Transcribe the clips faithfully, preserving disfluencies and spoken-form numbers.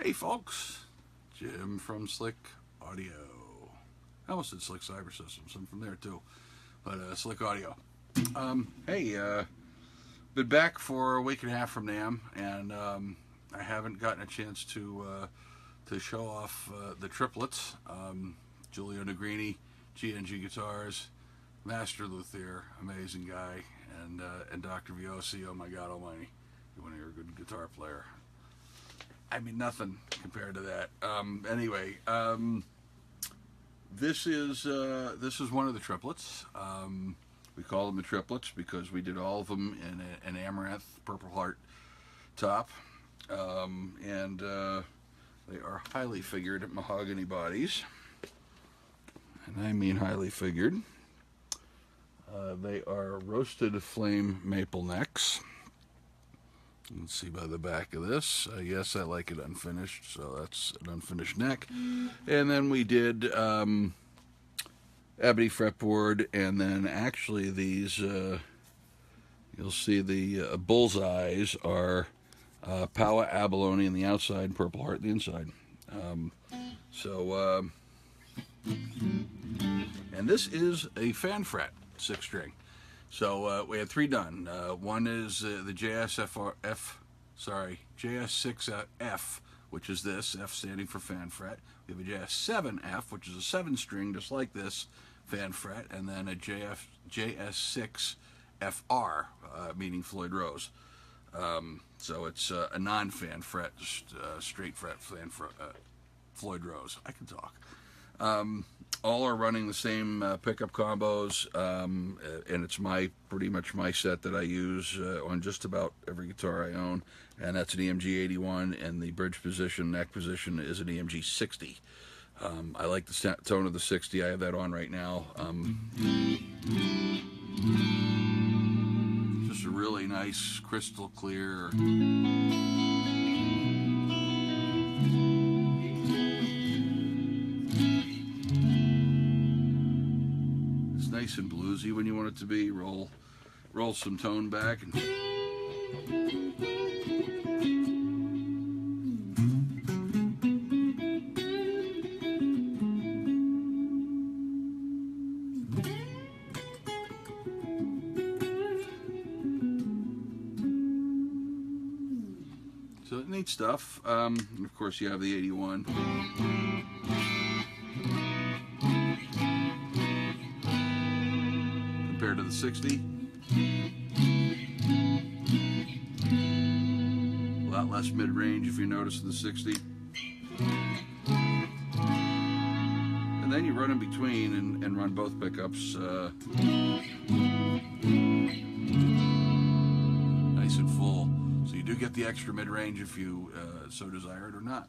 Hey folks, Jim from Slick Audio. I almost said Slick Cyber Systems, I'm from there too, but uh, Slick Audio. Um, hey, uh, been back for a week and a half from NAMM, and um, I haven't gotten a chance to uh, to show off uh, the triplets. Um, Giulio Negrini, G N G Guitars, master luthier, amazing guy, and uh, and Doctor Viosi. Oh my God almighty, you want to hear a good guitar player? I mean, nothing compared to that. Um, anyway, um, this is uh, this is one of the triplets. Um, we call them the triplets because we did all of them in a, an Amaranth Purple Heart top, um, and uh, they are highly figured mahogany bodies, and I mean highly figured. Uh, they are roasted flame maple necks. Let's see by the back of this. Uh, yes, I like it unfinished, so that's an unfinished neck. And then we did um, ebony fretboard, and then actually these, uh, you'll see the uh, bullseyes are uh, paua abalone on the outside, purple heart on the inside. Um, so, uh, and this is a fan fret, six string. So uh, we had three done. Uh, one is uh, the J S six F, which is this, F standing for fan fret. We have a J S seven F, which is a seven string, just like this, fan fret, and then a J S six F R, uh, meaning Floyd Rose. Um, so it's uh, a non-fan fret, uh, straight fret, fan fret, uh, Floyd Rose. I can talk. Um, all are running the same uh, pickup combos, um, and it's my pretty much my set that I use uh, on just about every guitar I own, and that's an E M G eighty-one, and the bridge position, neck position is an E M G sixty. Um, I like the tone of the sixty. I have that on right now. Um, just a really nice, crystal clear... and bluesy when you want it to be. Roll roll some tone back and... So neat stuff. Um, and of course you have the eighty-one. Compared to the sixty, a lot less mid-range if you notice in the sixty, and then you run in between and, and run both pickups, uh, nice and full, so you do get the extra mid-range if you uh, so desire it or not.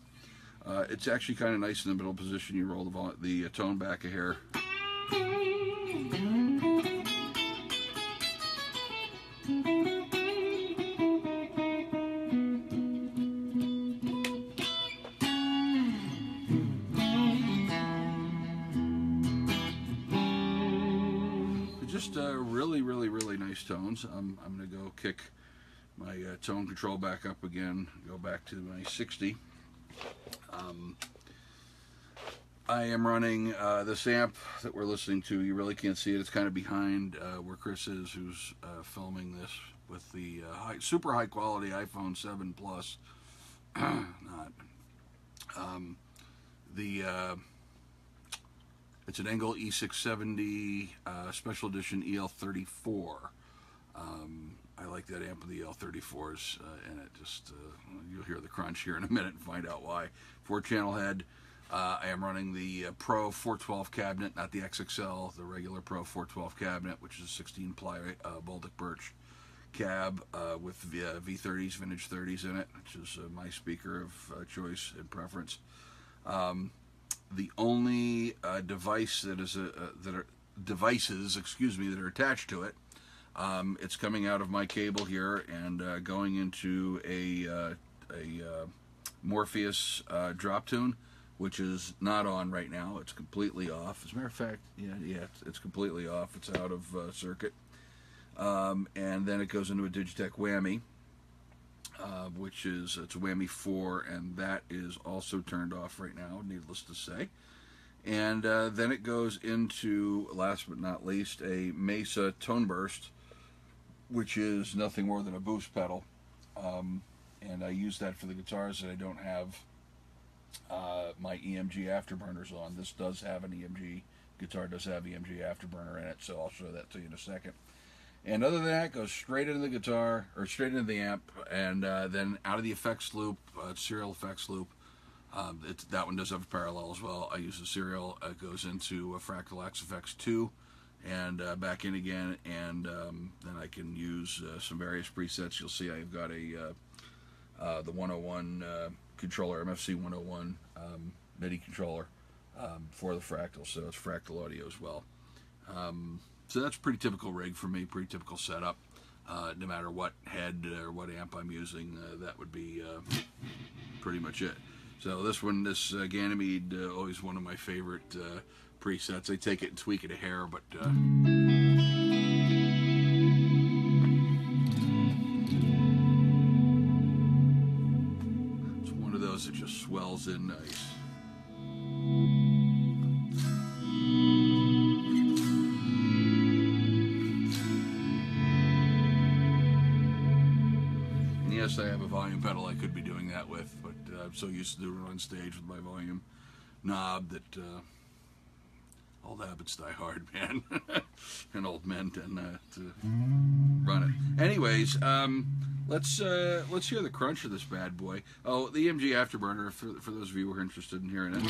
Uh, it's actually kind of nice in the middle position. You roll the, vol the uh, tone back a hair. Tones. I'm, I'm going to go kick my uh, tone control back up again, go back to my sixty. Um, I am running uh, this amp that we're listening to. You really can't see it. It's kind of behind uh, where Chris is, who's uh, filming this with the uh, high, super high quality iPhone seven Plus. Not. Um, the uh, It's an Engl E six seventy uh, Special Edition E L thirty-four. Um, I like that amp with the E L thirty-fours uh, in it. Just uh, you'll hear the crunch here in a minute and find out why. Four channel head. Uh, I am running the uh, Pro four twelve cabinet, not the X X L, the regular Pro four twelve cabinet, which is a sixteen ply uh, Baltic birch cab uh, with v uh, V thirties, vintage thirties in it, which is uh, my speaker of uh, choice and preference. Um, the only uh, device that is a, uh, that are devices, excuse me, that are attached to it. Um, it's coming out of my cable here and uh, going into a, uh, a uh, Morpheus uh, drop tune, which is not on right now. It's completely off. As a matter of fact, yeah, yeah, it's, it's completely off. It's out of uh, circuit. Um, and then it goes into a Digitech Whammy. uh, which is it's Whammy four, and that is also turned off right now, needless to say. And uh, then it goes into, last but not least, a Mesa Tone Burst, which is nothing more than a boost pedal. Um, and I use that for the guitars that I don't have uh, my E M G afterburners on. This does have an E M G, guitar does have E M G afterburner in it, so I'll show that to you in a second. And other than that, it goes straight into the guitar, or straight into the amp, and uh, then out of the effects loop, uh, serial effects loop. Um, it, that one does have a parallel as well. I use the serial. It uh, goes into a Fractal Axe F X two, and uh, back in again, and um, then I can use uh, some various presets. You'll see I've got a uh, uh, the one oh one uh, controller, M F C one oh one um, MIDI controller um, for the Fractal, so it's Fractal Audio as well. Um, so that's a pretty typical rig for me, pretty typical setup. Uh, no matter what head or what amp I'm using, uh, that would be uh, pretty much it. So this one, this uh, Ganymede, uh, always one of my favorite uh, presets. I take it and tweak it a hair, but uh, it's one of those that just swells in nice. I have a volume pedal I could be doing that with, but uh, I'm so used to doing it on stage with my volume knob that uh, old habits die hard, man. And old men tend uh, to run it. Anyways, um, let's uh, let's hear the crunch of this bad boy. Oh, the E M G Afterburner, for, for those of you who are interested in hearing it.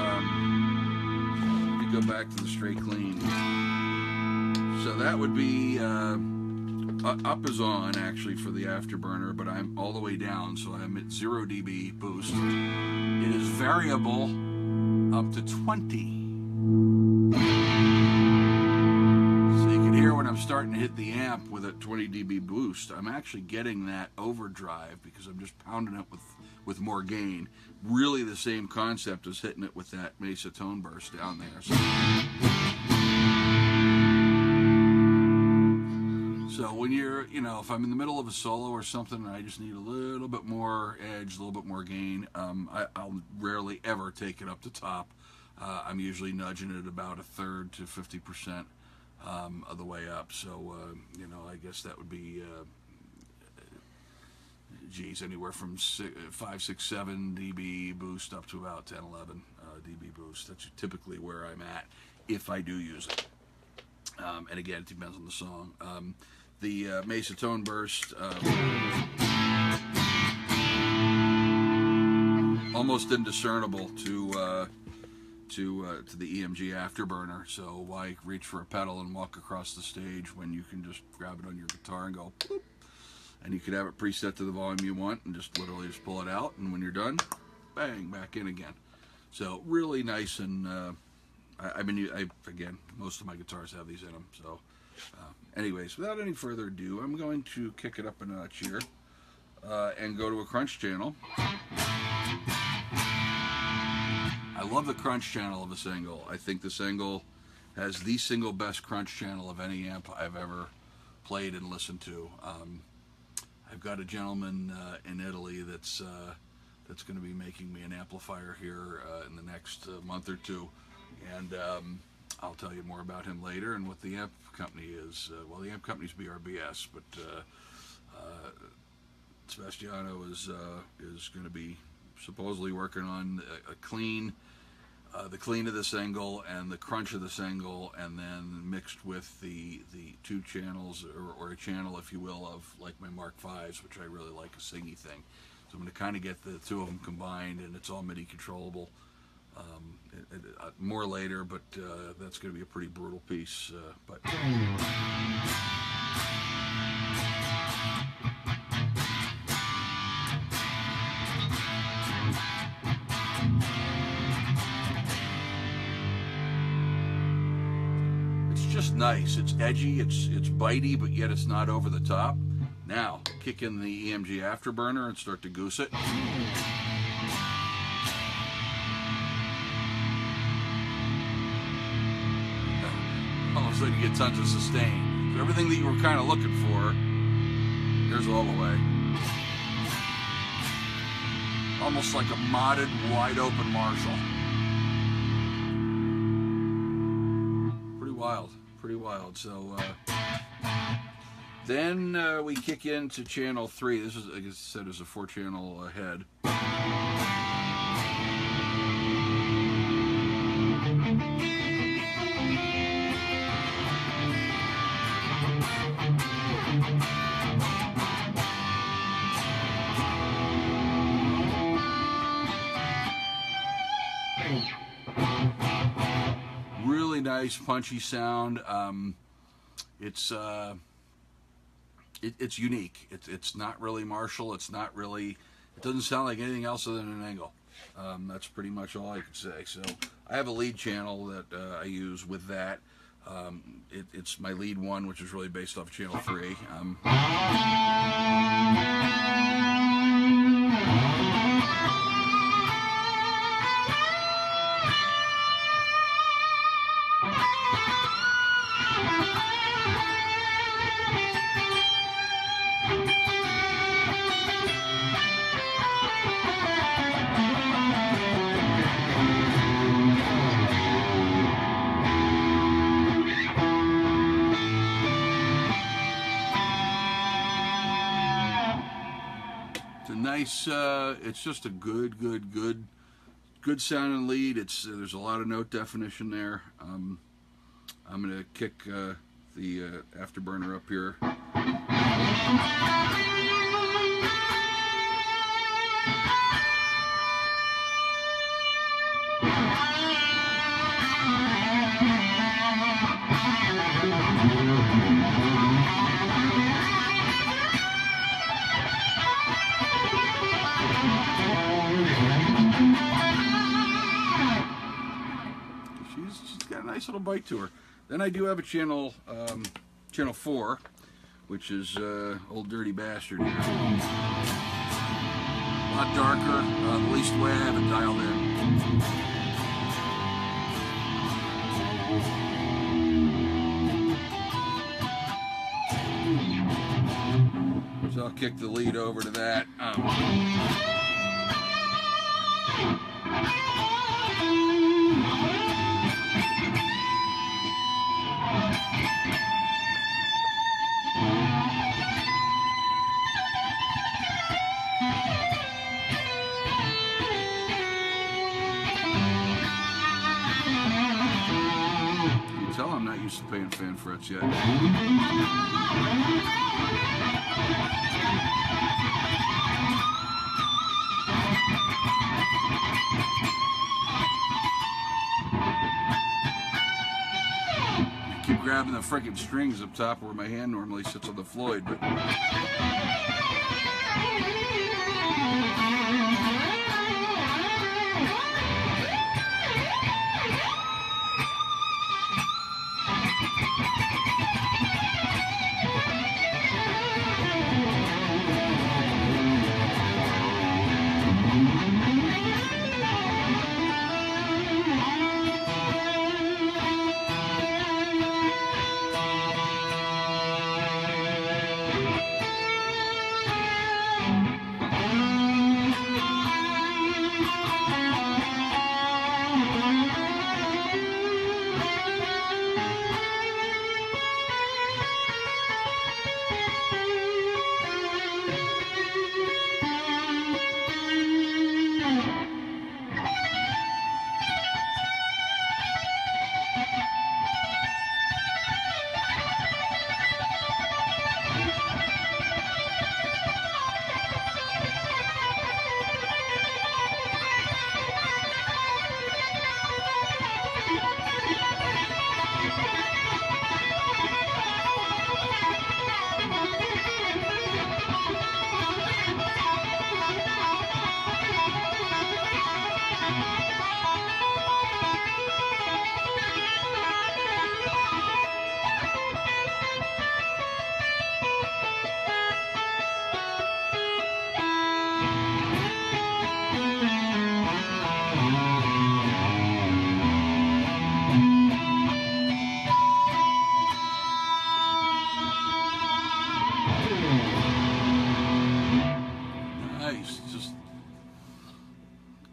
Um, you go back to the straight clean. So that would be... Uh, Uh, up is on actually for the afterburner, but I'm all the way down, so I'm at zero D B boost. It is variable up to twenty. So you can hear when I'm starting to hit the amp with a twenty D B boost, I'm actually getting that overdrive because I'm just pounding it with, with more gain. Really the same concept as hitting it with that Mesa Tone Burst down there. So, So when you're, you know, if I'm in the middle of a solo or something and I just need a little bit more edge, a little bit more gain, um, I, I'll rarely ever take it up to top. Uh, I'm usually nudging it about a third to fifty percent um, of the way up. So, uh, you know, I guess that would be, uh, geez, anywhere from six, five, six, seven dB boost up to about ten, eleven uh, dB boost. That's typically where I'm at if I do use it. Um, and again, it depends on the song. Um, The uh, Mesa Tone Burst, uh, almost indiscernible to uh, to uh, to the E M G afterburner. So why reach for a pedal and walk across the stage when you can just grab it on your guitar and go, bloop, and you can have it preset to the volume you want and just literally just pull it out. And when you're done, bang, back in again. So really nice, and uh, I, I've been I, again, most of my guitars have these in them, so. Um, anyways, without any further ado, I'm going to kick it up a notch here uh, and go to a crunch channel. I love the crunch channel of this Engl. I think this Engl has the single best crunch channel of any amp I've ever played and listened to. Um, I've got a gentleman uh, in Italy that's uh, that's going to be making me an amplifier here uh, in the next uh, month or two, and. Um, I'll tell you more about him later and what the amp company is. Uh, well, the amp company's B R B S, but uh, uh, Sebastiano is uh, is going to be supposedly working on a, a clean, uh, the clean of this Engl and the crunch of this Engl, and then mixed with the the two channels or, or a channel, if you will, of like my Mark fives, which I really like a singy thing. So I'm going to kind of get the two of them combined, and it's all MIDI controllable. Um, it, it, uh, more later, but uh, that's going to be a pretty brutal piece. Uh, but it's just nice. It's edgy. It's it's bitey, but yet it's not over the top. Now kick in the E M G afterburner and start to goose it. So you get tons of sustain. So everything that you were kind of looking for, here's all the way. almost like a modded, wide open Marshall. Pretty wild, pretty wild. So uh, then uh, we kick into channel three. This is, like I said, is a four channel uh, head. Nice punchy sound. Um, it's uh, it, it's unique. It, it's not really Marshall. It's not really. It doesn't sound like anything else other than an Engl. Um, that's pretty much all I could say. So I have a lead channel that uh, I use with that. Um, it, it's my lead one, which is really based off channel three. Um, Uh, it's just a good, good, good, good sounding lead. It's uh, there's a lot of note definition there. Um, I'm gonna kick uh, the uh, afterburner up here. Little bite to her. Then I do have a channel um, channel four, which is uh, Old Dirty Bastard here. A lot darker, uh, the least way I have it dialed in. So I'll kick the lead over to that. Um, used to paying fan frets yet. I keep grabbing the frickin' strings up top where my hand normally sits on the Floyd, but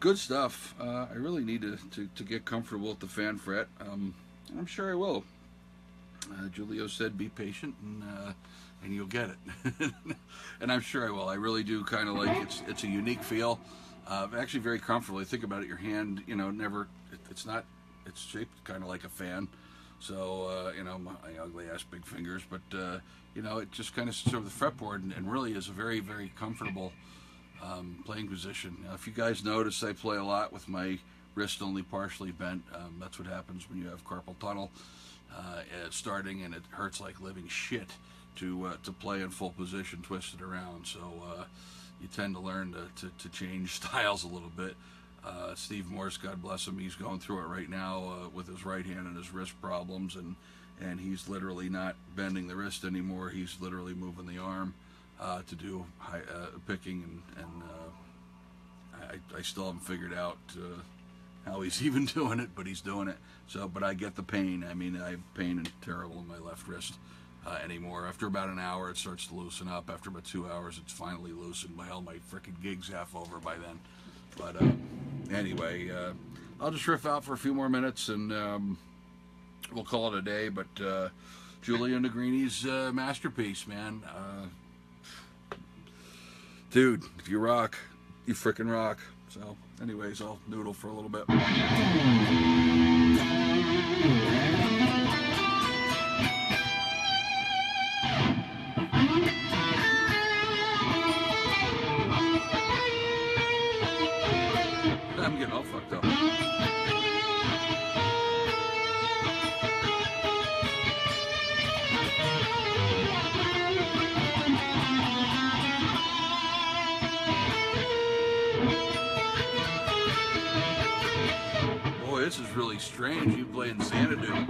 good stuff. Uh, I really need to, to, to get comfortable at the fan fret. Um, I'm sure I will. Uh, Giulio said be patient and uh, and you'll get it. And I'm sure I will. I really do kind of like it's it's a unique feel. Uh, actually very comfortable. Think about it. Your hand, you know, never. It, it's not. It's shaped kind of like a fan. So uh, you know, my, my ugly ass big fingers. But uh, you know, it just kind of sits over the fretboard and, and really is a very very comfortable um, playing position. Now, if you guys notice, I play a lot with my wrist only partially bent. Um, that's what happens when you have carpal tunnel. Uh, it's starting and it hurts like living shit to uh, to play in full position twisted around, so uh, you tend to learn to, to, to change styles a little bit. uh, Steve Morse, God bless him, he's going through it right now uh, with his right hand and his wrist problems, and and he's literally not bending the wrist anymore. He's literally moving the arm uh, to do high, uh, picking, and, and uh, I, I still haven't figured out uh, how he's even doing it, but he's doing it. So, but I get the pain. I mean, I have pain and terrible in my left wrist uh, anymore. After about an hour, it starts to loosen up. After about two hours, it's finally loosened. My hell, my freaking gig's half over by then. But uh, anyway, uh, I'll just riff out for a few more minutes, and um, we'll call it a day. But uh, Giulio Negrini's uh, masterpiece, man. Uh, dude, if you rock, you freaking rock. So, anyways, I'll noodle for a little bit. I'm getting all fucked up. This is really strange. You playing Xanadu.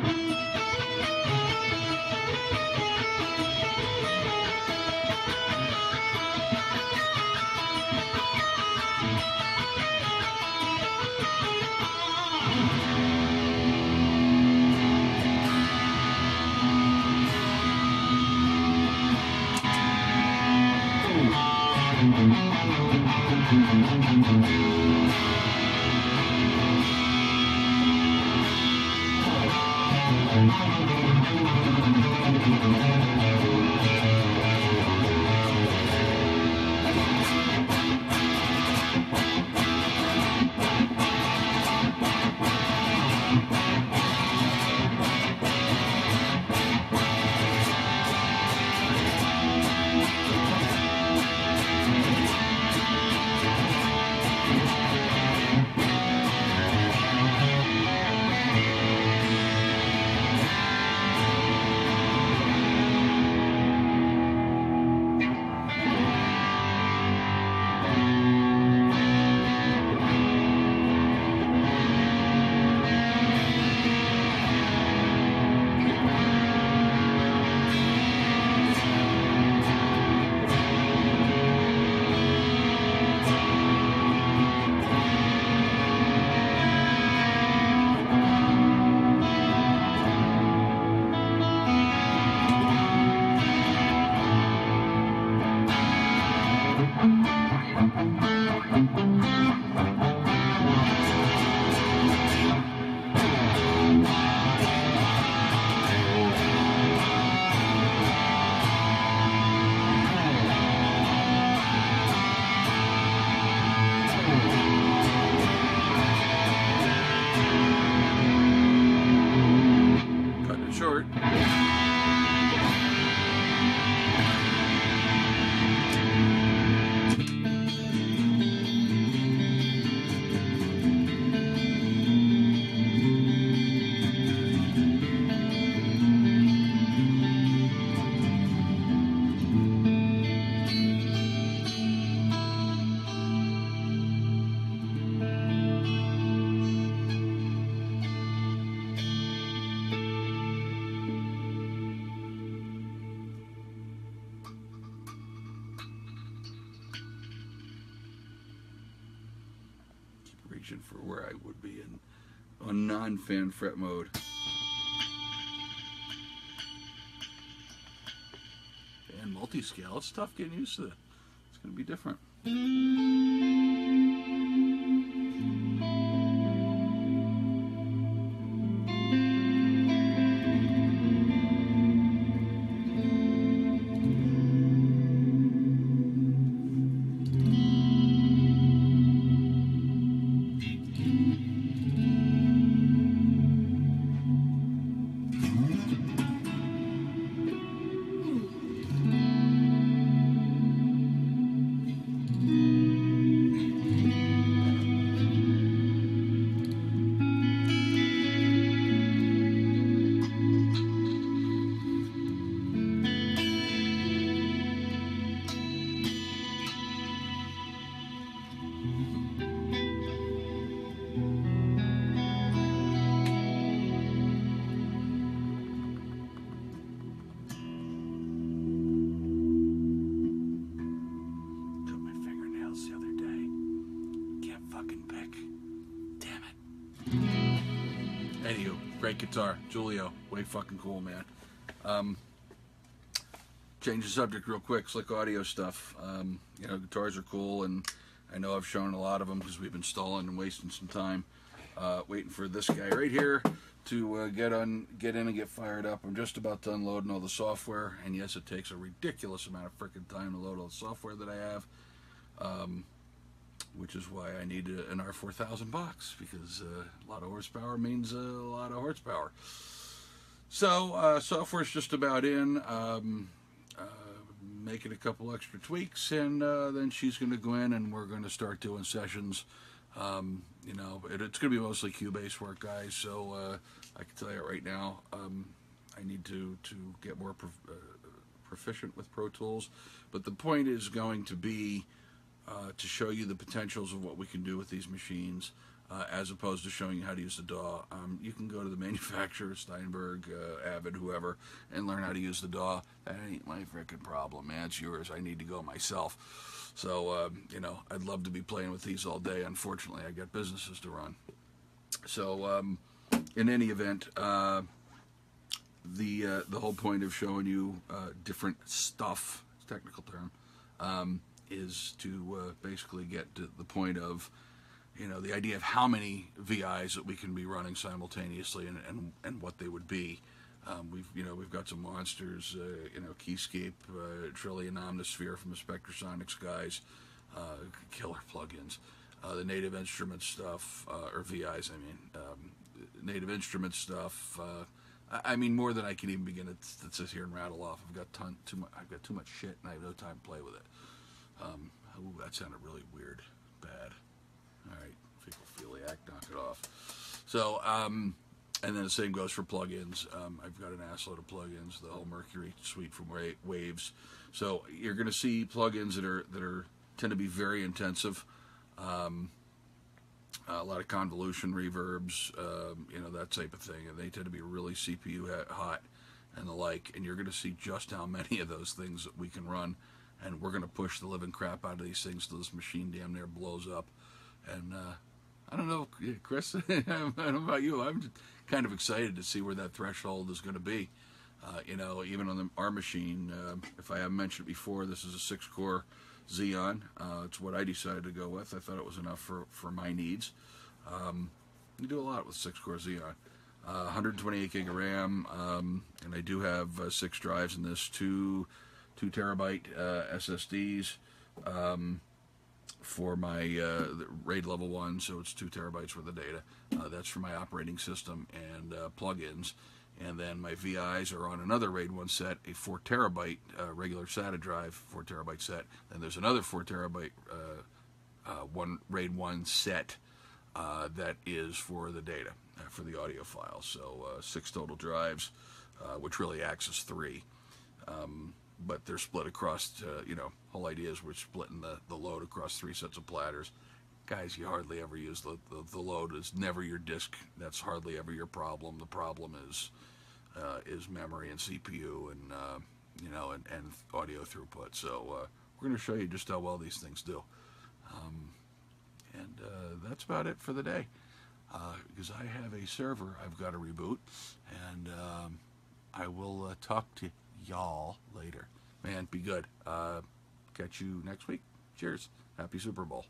For where I would be in on non-fan fret mode. And multi-scale, it's tough getting used to it. It's going to be different. Anywho, great guitar. Giulio, way fucking cool, man. Um, change the subject real quick, Slick Audio stuff. Um, you know, guitars are cool, and I know I've shown a lot of them because we've been stalling and wasting some time uh, waiting for this guy right here to uh, get on, get in and get fired up. I'm just about to unload all the software, and yes, it takes a ridiculous amount of freaking time to load all the software that I have, um, which is why I need a, an R four thousand box, because uh, a lot of horsepower means a lot of horsepower. So uh, software's just about in, um, uh, making a couple extra tweaks, and uh, then she's going to go in and we're going to start doing sessions. Um, you know, it, it's going to be mostly Cubase work, guys, so uh, I can tell you right now, um, I need to, to get more prof uh, proficient with Pro Tools, but the point is going to be uh, to show you the potentials of what we can do with these machines, uh, as opposed to showing you how to use the D A W. Um, you can go to the manufacturer, Steinberg, uh, Avid, whoever, and learn how to use the D A W. That ain't my freaking problem, man. It's yours. I need to go myself. So, um, you know, I'd love to be playing with these all day. Unfortunately, I got businesses to run. So, um, in any event, uh, the uh, the whole point of showing you uh, different stuff, technical term, um, is to uh, basically get to the point of, you know, the idea of how many V Is that we can be running simultaneously, and, and, and what they would be. Um, we've, you know, we've got some monsters, uh, you know, Keyscape, uh, Trillium, Omnisphere from the Spectrasonics guys, uh, killer plugins, uh, the Native Instruments stuff, uh, or V Is, I mean, um, Native Instruments stuff. Uh, I, I mean, more than I can even begin to, to sit here and rattle off. I've got ton, too much. I've got too much shit, and I have no time to play with it. Um, ooh, that sounded really weird, bad. All right, fecal-feliac, knock it off. So, um. And then the same goes for plugins. Um, I've got an assload of plugins, the whole Mercury suite from Waves. So you're going to see plugins that are that are tend to be very intensive. Um, a lot of convolution reverbs, um, you know, that type of thing, and they tend to be really C P U hot and the like. And you're going to see just how many of those things that we can run, and we're going to push the living crap out of these things till this machine damn near blows up. And uh, I don't know, Chris. I don't know about you. I'm just kind of excited to see where that threshold is going to be. Uh, you know, even on the, our machine, uh, if I haven't mentioned it before, this is a six-core Xeon. Uh, it's what I decided to go with. I thought it was enough for, for my needs. Um, you do a lot with six-core Xeon. Uh, one hundred twenty-eight gig of RAM, um, and I do have uh, six drives in this, two two terabyte uh, S S Ds. Um, for my uh, RAID level one, so it's two terabytes worth of data. Uh, that's for my operating system and uh, plugins. And then my V Is are on another RAID one set, a four terabyte uh, regular SATA drive, four terabyte set. And there's another four terabyte uh, uh, one RAID one set uh, that is for the data, uh, for the audio file. So uh, six total drives, uh, which really acts as three. Um, but they're split across, uh, you know, whole idea is we're splitting the, the load across three sets of platters. Guys, you hardly ever use the, the, the load. It's never your disk. That's hardly ever your problem. The problem is uh, is memory and C P U and, uh, you know, and, and audio throughput. So uh, we're going to show you just how well these things do. Um, and uh, that's about it for the day. Uh, because I have a server I've got to reboot. And um, I will uh, talk to you. Y'all later, man. Be good. Uh catch you next week. Cheers. Happy Super Bowl.